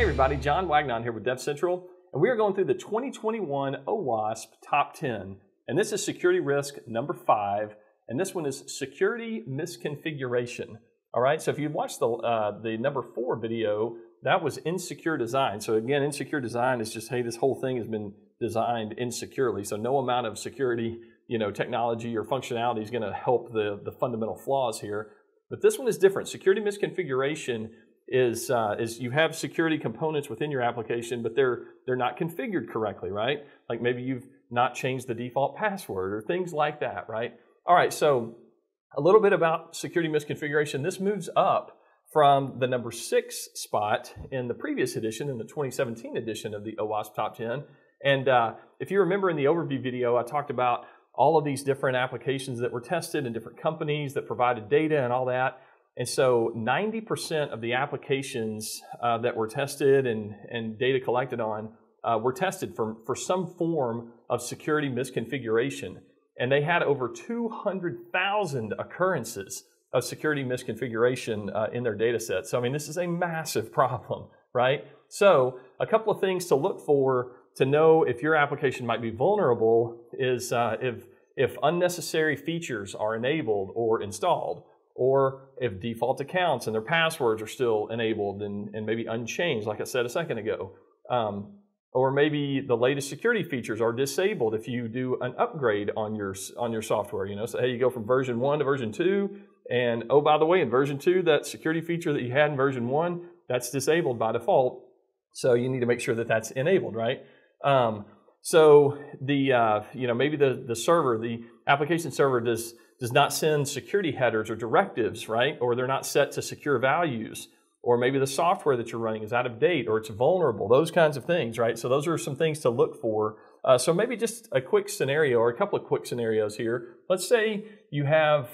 Hey everybody, John Wagnon here with Dev Central, and we are going through the 2021 OWASP Top 10, and this is security risk number 5, and this one is security misconfiguration. All right, so if you watched the number 4 video, that was insecure design. So again, insecure design is just, hey, this whole thing has been designed insecurely, so no amount of security, technology or functionality is going to help the fundamental flaws here. But this one is different. Security misconfiguration is you have security components within your application, but they're not configured correctly, right? Like maybe you've not changed the default password or things like that, right? All right, so a little bit about security misconfiguration. This moves up from the number 6 spot in the previous edition, in the 2017 edition of the OWASP Top 10. And if you remember in the overview video, I talked about all of these different applications that were tested and different companies that provided data and all that. And so 90% of the applications that were tested and data collected on were tested for some form of security misconfiguration. And they had over 200,000 occurrences of security misconfiguration in their data set. So I mean, this is a massive problem, right? So a couple of things to look for to know if your application might be vulnerable is if unnecessary features are enabled or installed, or if default accounts and their passwords are still enabled and maybe unchanged, like I said a second ago. Or maybe the latest security features are disabled if you do an upgrade on your software. So hey, you go from version 1 to version 2, and oh, by the way, in version 2, that security feature that you had in version 1, that's disabled by default. So you need to make sure that that's enabled, right? So the maybe the server, the application server does not send security headers or directives, right? Or they're not set to secure values. Or maybe the software that you're running is out of date or it's vulnerable, those kinds of things, right? So those are some things to look for. So maybe just a quick scenario or a couple of quick scenarios here. Let's say you have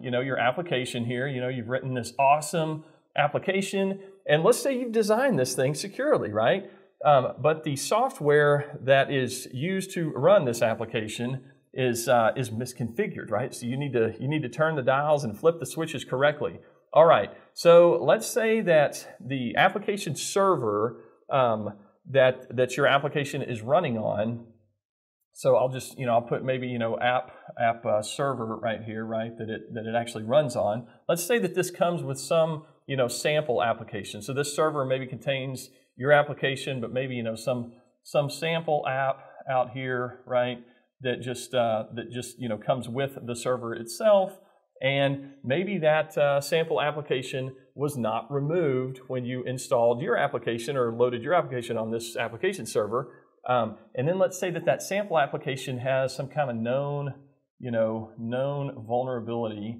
your application here, you've written this awesome application, and let's say you've designed this thing securely, right? But the software that is used to run this application is misconfigured, right? So you need to turn the dials and flip the switches correctly. All right, so let's say that the application server that your application is running on, so I'll just, I'll put maybe, app server right here, right, that it actually runs on. Let's say that this comes with some, sample application. So this server maybe contains your application, but maybe, some sample app out here, right, that just comes with the server itself, and maybe that sample application was not removed when you installed your application or loaded your application on this application server. And then let's say that sample application has some kind of known, known vulnerability,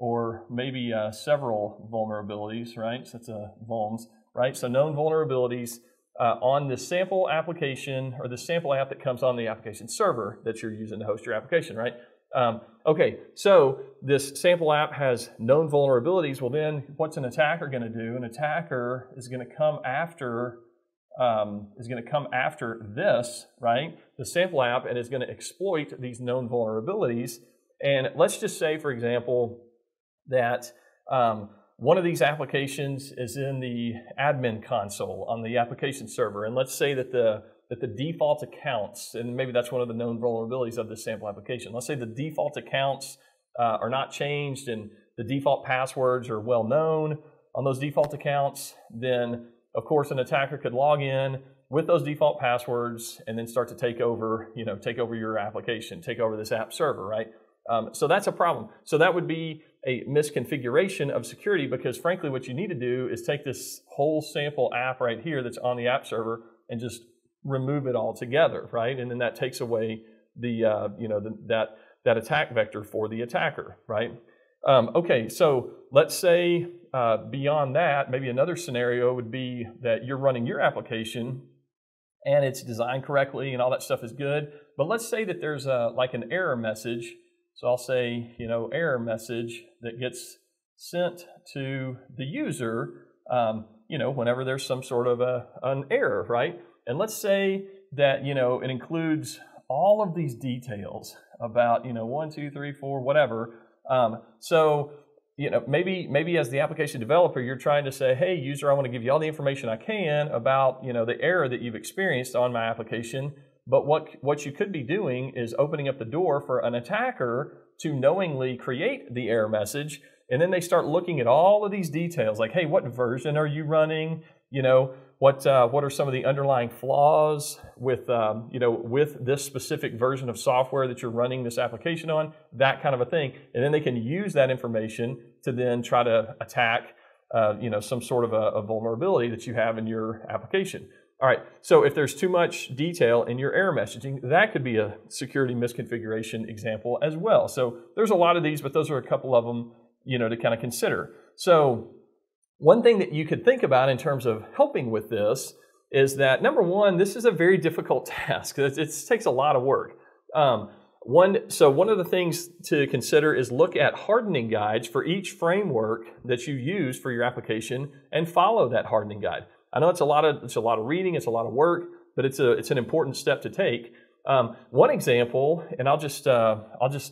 or maybe several vulnerabilities, right? So that's a vulns, right? So known vulnerabilities on this sample application, or the sample app that comes on the application server that you're using to host your application, right? Okay, so this sample app has known vulnerabilities. Well, then what's an attacker going to do? An attacker is going to come after this, right? The sample app, and is going to exploit these known vulnerabilities. And let's just say, for example, that one of these applications is in the admin console on the application server, and let's say that the default accounts, and maybe that's one of the known vulnerabilities of this sample application. Let's say the default accounts are not changed and the default passwords are well known on those default accounts, then of course an attacker could log in with those default passwords and then start to take over, take over your application, take over this app server, right? So that's a problem. So that would be a misconfiguration of security, because frankly what you need to do is take this whole sample app right here that's on the app server and just remove it all together, right? And then that takes away the that attack vector for the attacker, right? Okay, so let's say beyond that, maybe another scenario would be that you're running your application and it's designed correctly and all that stuff is good, but let's say that there's like an error message. So I'll say, error message that gets sent to the user, whenever there's some sort of an error, right? And let's say that, it includes all of these details about, 1, 2, 3, 4, whatever. So you know, maybe as the application developer, you're trying to say, hey, user, I want to give you all the information I can about, you know, the error that you've experienced on my application. But what you could be doing is opening up the door for an attacker to knowingly create the error message. And then they start looking at all of these details, like, hey, what version are you running? You know, what are some of the underlying flaws with, you know, with this specific version of software that you're running this application on, that kind of a thing. And then they can use that information to then try to attack, you know, some sort of a vulnerability that you have in your application. All right, so if there's too much detail in your error messaging, that could be a security misconfiguration example as well. So there's a lot of these, but those are a couple of them, you know, to kind of consider. So one thing that you could think about in terms of helping with this is that, number one, this is a very difficult task. It takes a lot of work. So one of the things to consider is look at hardening guides for each framework that you use for your application and follow that hardening guide. I know it's a lot of reading, it's a lot of work, but it's an important step to take. One example, and I'll just maybe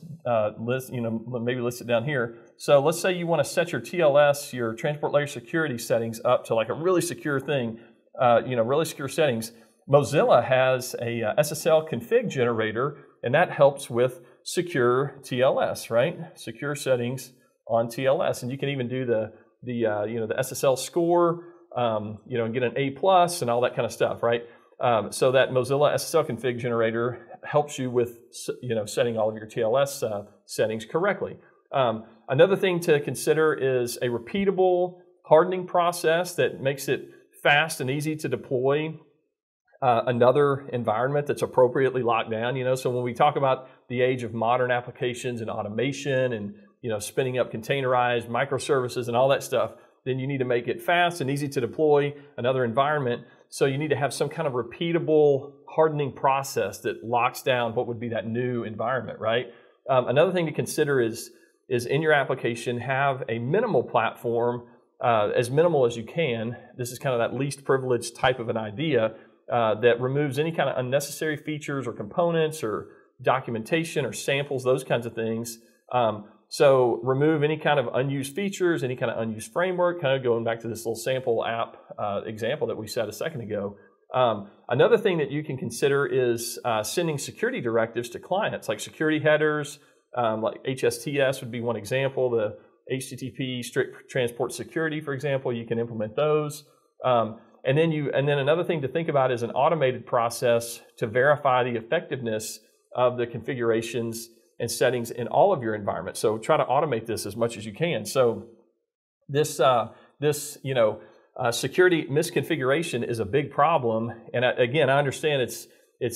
list it down here. So let's say you want to set your TLS, your transport layer security settings, up to like a really secure thing, really secure settings. Mozilla has a SSL config generator, and that helps with secure TLS, right? Secure settings on TLS, and you can even do the SSL score, and get an A+ and all that kind of stuff, right? So that Mozilla SSL config generator helps you with, you know, setting all of your TLS settings correctly. Another thing to consider is a repeatable hardening process that makes it fast and easy to deploy another environment that's appropriately locked down. You know, so when we talk about the age of modern applications and automation and, you know, spinning up containerized microservices and all that stuff, then you need to make it fast and easy to deploy another environment. So you need to have some kind of repeatable hardening process that locks down what would be that new environment, right? Another thing to consider is in your application, have a minimal platform, as minimal as you can. This is kind of that least privilege type of an idea that removes any kind of unnecessary features or components or documentation or samples, those kinds of things. So remove any kind of unused features, any kind of unused framework, kind of going back to this little sample app example that we said a second ago. Another thing that you can consider is sending security directives to clients, like security headers, like HSTS would be one example, the HTTP strict transport security, for example, you can implement those. And then another thing to think about is an automated process to verify the effectiveness of the configurations and settings in all of your environments. So try to automate this as much as you can. So this security misconfiguration is a big problem. And I understand it's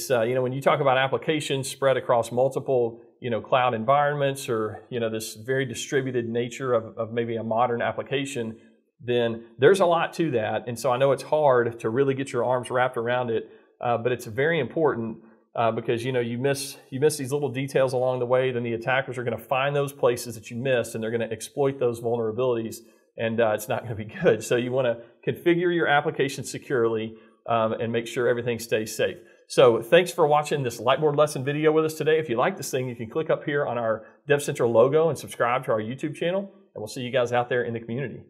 when you talk about applications spread across multiple, you know, cloud environments or, you know, this very distributed nature of maybe a modern application, then there's a lot to that. And so I know it's hard to really get your arms wrapped around it, but it's very important. Because, you know, you miss these little details along the way, then the attackers are going to find those places that you missed, and they're going to exploit those vulnerabilities, and it's not going to be good. So you want to configure your application securely and make sure everything stays safe. So thanks for watching this Lightboard lesson video with us today. If you like this thing, you can click up here on our Dev Central logo and subscribe to our YouTube channel, and we'll see you guys out there in the community.